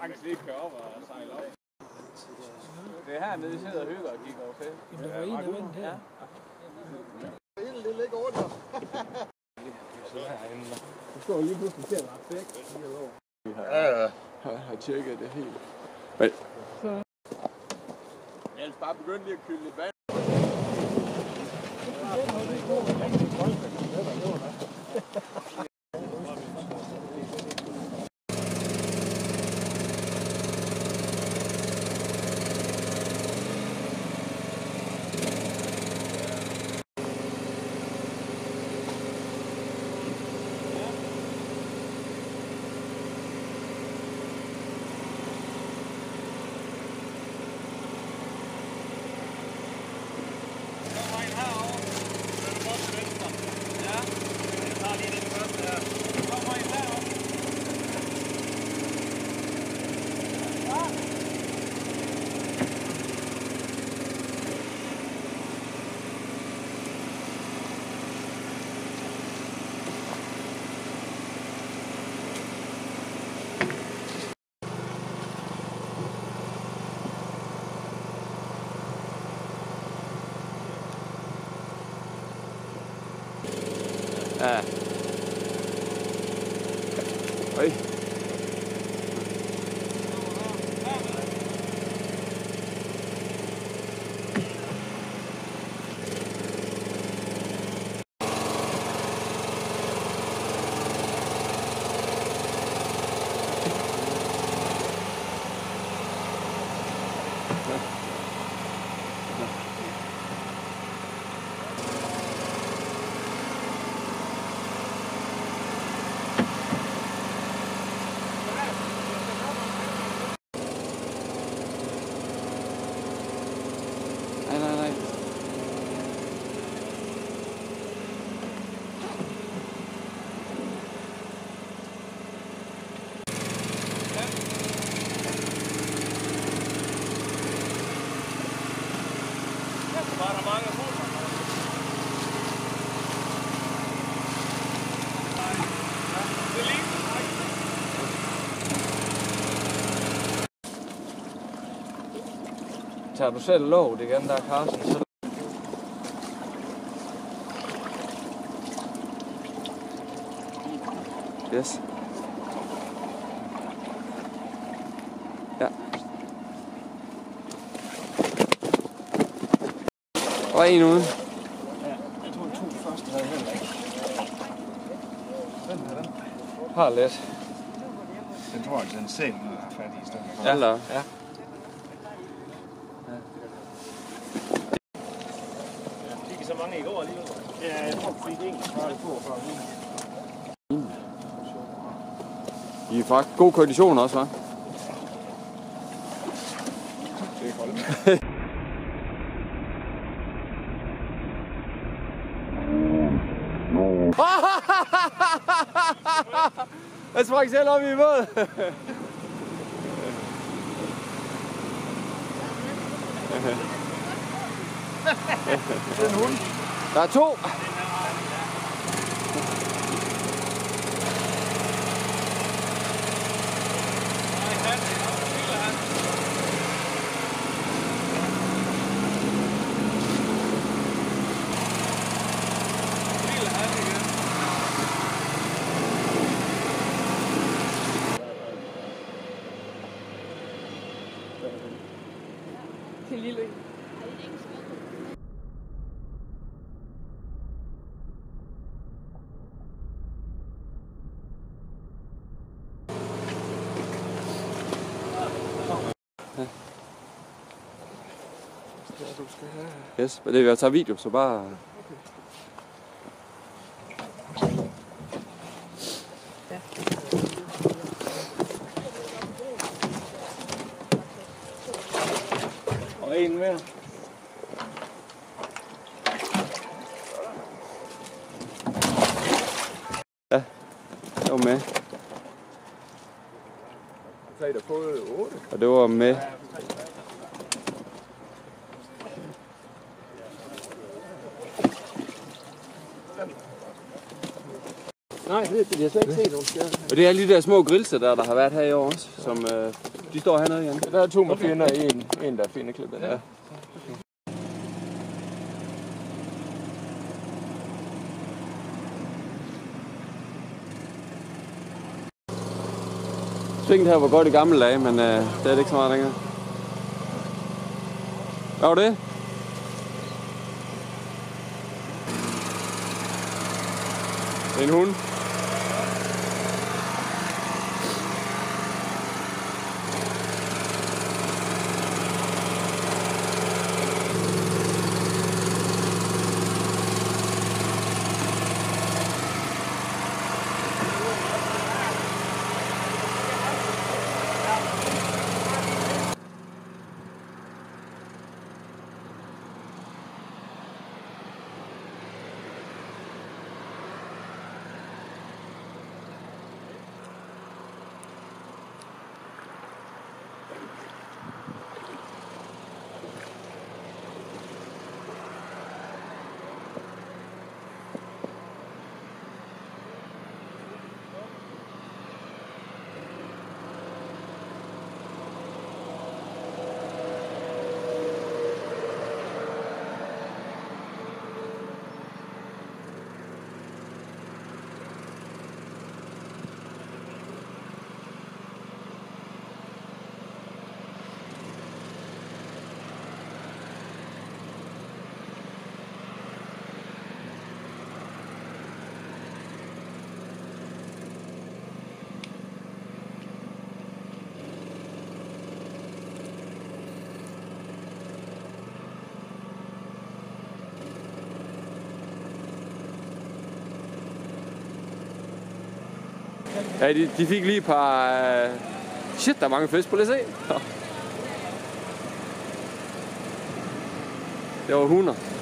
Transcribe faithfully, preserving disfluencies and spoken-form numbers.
sagtens lige køre op og sejle op. Det er hernede, vi sidder og hygger og kigger over til. Jamen, der var en af vinden her. Det er lidt over der. Du står lige pludselig til at være fæk. Jeg har tjekket det helt. Jeg vil bare begynde lige at kylde lidt vand. Ja. Øj. Tager du selv låget igen, der er Carlsen. Yes. Ja. Der var en ude. Jeg tror, de to første havde heller ikke. Hvem er den? Har let. Den tror jeg, den selv har fat i stedet. Ja, eller? Ja. I går alligevel. Ja, jeg tror, at det er en, der er toogfyrre. I er faktisk god kondition også, hva'? Det er koldt. Jeg sprang selv op i våd. Det er en hund. Der er to. Til lille. Yes, men det er ved at tage video, så bare... Okay. Ja. Og en mere. Ja, det var med. Og det var med. Nej, Nej, det, det, vi har slet ikke set nogen skader. Og det er lige de der små grillser, der, der har været her i år også, som øh, de står hernede igen. Der er to med fjender, og en, en der er fjendeklippet. Ja. Svinget her var godt i gamle dage, men øh, det er det ikke så meget længere. Hvad var det? En hund. Ja, de, de fik lige et par... Øh... Shit, der er mange fisk på, lad os se. Det var hunder.